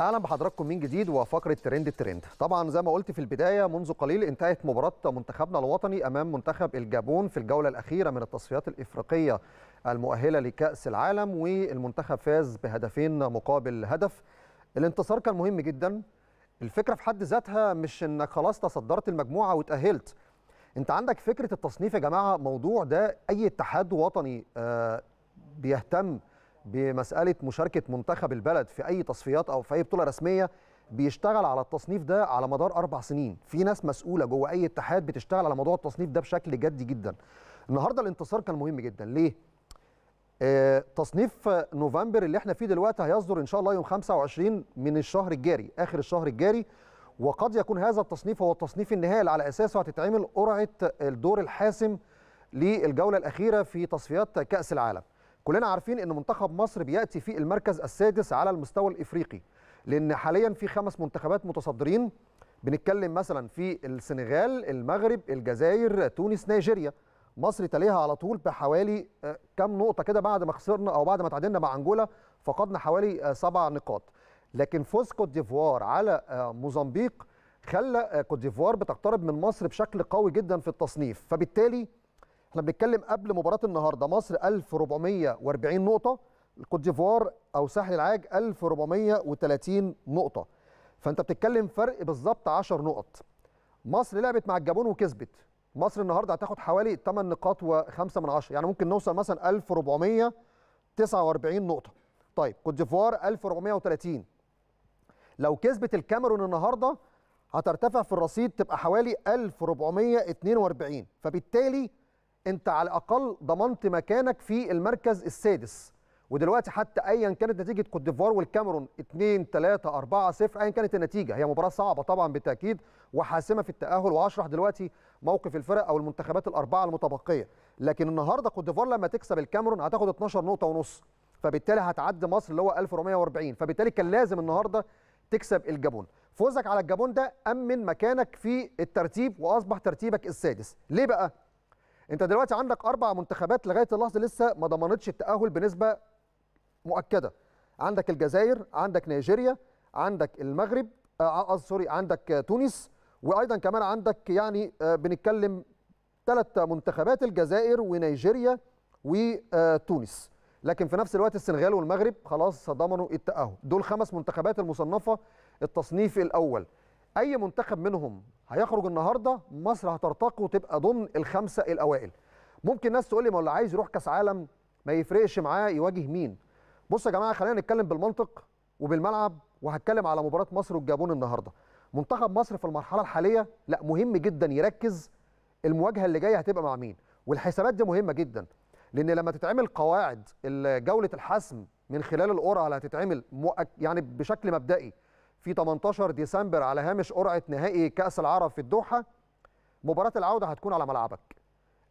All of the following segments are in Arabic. اهلا بحضراتكم من جديد وفقره ترند. طبعا زي ما قلت في البدايه، منذ قليل انتهت مباراه منتخبنا الوطني امام منتخب الجابون في الجوله الاخيره من التصفيات الافريقيه المؤهله لكأس العالم، والمنتخب فاز بهدفين مقابل هدف. الانتصار كان مهم جدا. الفكره في حد ذاتها مش انك خلاص تصدرت المجموعه وتأهلت، انت عندك فكره التصنيف يا جماعه. موضوع ده اي اتحاد وطني بيهتم بمسألة مشاركة منتخب البلد في أي تصفيات أو في أي بطولة رسمية بيشتغل على التصنيف ده على مدار 4 سنين. في ناس مسؤولة جوه أي اتحاد بتشتغل على موضوع التصنيف ده بشكل جدي جدا. النهاردة الانتصار كان مهم جدا. ليه؟ تصنيف نوفمبر اللي احنا فيه دلوقتي هيصدر إن شاء الله يوم 25 من الشهر الجاري، آخر الشهر الجاري، وقد يكون هذا التصنيف هو التصنيف النهائي على أساسه هتتعمل قرعة الدور الحاسم للجولة الأخيرة في تصفيات كأس العالم. كلنا عارفين ان منتخب مصر بياتي في المركز السادس على المستوى الافريقي، لان حاليا في 5 منتخبات متصدرين. بنتكلم مثلا في السنغال، المغرب، الجزائر، تونس، نيجيريا. مصر تليها على طول بحوالي كام نقطه كده، بعد ما خسرنا او بعد ما تعادلنا مع أنجولا فقدنا حوالي 7 نقاط. لكن فوز كوت ديفوار على موزمبيق خلى كوت ديفوار بتقترب من مصر بشكل قوي جدا في التصنيف. فبالتالي احنا بنتكلم قبل مباراة النهارده مصر 1440 نقطة، الكوت ديفوار او ساحل العاج 1430 نقطة، فانت بتتكلم فرق بالظبط 10 نقط. مصر لعبت مع الجابون وكسبت. مصر النهارده هتاخد حوالي 8 نقاط و5 من 10، يعني ممكن نوصل مثلا 1449 نقطة. طيب كوت ديفوار 1430، لو كسبت الكاميرون النهارده هترتفع في الرصيد تبقى حوالي 1442، فبالتالي انت على الاقل ضمنت مكانك في المركز السادس. ودلوقتي حتى ايا كانت نتيجه كوت ديفوار والكاميرون 2-3-4-0، ايا كانت النتيجه، هي مباراه صعبه طبعا بالتاكيد وحاسمه في التاهل، وهشرح دلوقتي موقف الفرق او المنتخبات الاربعه المتبقيه. لكن النهارده كوت ديفوار لما تكسب الكاميرون هتاخد 12 نقطه ونص، فبالتالي هتعدي مصر اللي هو 1440، فبالتالي كان لازم النهارده تكسب الجابون. فوزك على الجابون ده امن مكانك في الترتيب واصبح ترتيبك السادس. ليه بقى؟ انت دلوقتي عندك 4 منتخبات لغايه اللحظه لسه ما ضمنتش التاهل بنسبه مؤكده. عندك الجزائر، عندك نيجيريا، عندك المغرب، عندك تونس، وايضا كمان عندك يعني بنتكلم 3 منتخبات، الجزائر ونيجيريا وتونس. لكن في نفس الوقت السنغال والمغرب خلاص ضمنوا التاهل. دول 5 منتخبات المصنفه التصنيف الاول. اي منتخب منهم هيخرج النهارده مصر هترتقي وتبقى ضمن ال5 الاوائل. ممكن ناس تقول لي ما اللي عايز يروح كاس عالم ما يفرقش معاه يواجه مين. بص يا جماعه، خلينا نتكلم بالمنطق وبالملعب، وهتكلم على مباراه مصر والجابون النهارده. منتخب مصر في المرحله الحاليه لا مهم جدا يركز المواجهه اللي جايه هتبقى مع مين، والحسابات دي مهمه جدا، لان لما تتعمل قواعد جوله الحسم من خلال القرعه اللي هتتعمل يعني بشكل مبدئي في 18 ديسمبر على هامش قرعه نهائي كأس العرب في الدوحة، مباراة العودة هتكون على ملعبك،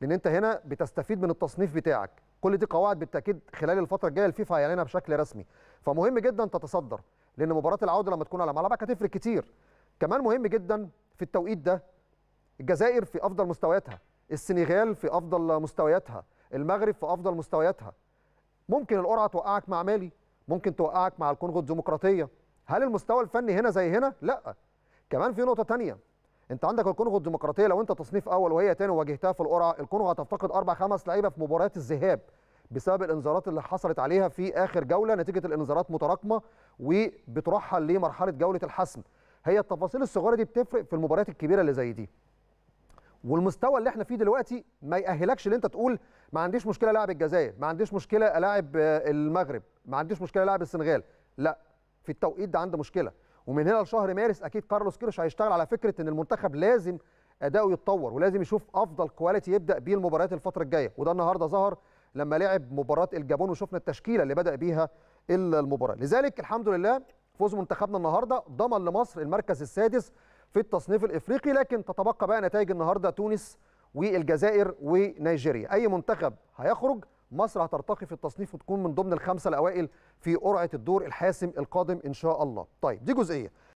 لأن أنت هنا بتستفيد من التصنيف بتاعك. كل دي قواعد بالتأكيد خلال الفترة الجاية الفيفا هيعلنها بشكل رسمي، فمهم جدا تتصدر، لأن مباراة العودة لما تكون على ملعبك هتفرق كتير. كمان مهم جدا في التوقيت ده، الجزائر في أفضل مستوياتها، السنغال في أفضل مستوياتها، المغرب في أفضل مستوياتها. ممكن القرعة توقعك مع مالي، ممكن توقعك مع الكونغو الديمقراطية. هل المستوى الفني هنا زي هنا؟ لا. كمان في نقطة تانية، أنت عندك الكونغو الديمقراطية لو أنت تصنيف أول وهي تاني وواجهتها في القرعة، الكونغو هتفتقد 4-5 لعيبة في مباراة الذهاب بسبب الإنذارات اللي حصلت عليها في آخر جولة، نتيجة الإنذارات متراكمة وبترحل لمرحلة جولة الحسم. هي التفاصيل الصغيرة دي بتفرق في المباريات الكبيرة اللي زي دي. والمستوى اللي احنا فيه دلوقتي ما يأهلكش اللي أنت تقول ما عنديش مشكلة ألاعب الجزائر، ما عنديش مشكلة ألاعب المغرب، ما عنديش مشكلة ألاعب السنغال. لا، في التوقيت ده عنده مشكله. ومن هنا لشهر مارس اكيد كارلوس كيروش هيشتغل على فكره ان المنتخب لازم اداؤه يتطور، ولازم يشوف افضل كواليتي يبدا بيه المباريات الفتره الجايه، وده النهارده ظهر لما لعب مباراه الجابون وشفنا التشكيله اللي بدا بيها المباراه. لذلك الحمد لله فوز منتخبنا النهارده ضمن لمصر المركز السادس في التصنيف الافريقي. لكن تتبقى بقى نتائج النهارده تونس والجزائر ونيجيريا. اي منتخب هيخرج مصر هترتقي في التصنيف وتكون من ضمن ال5 الأوائل في قرعة الدور الحاسم القادم إن شاء الله. طيب دي جزئية.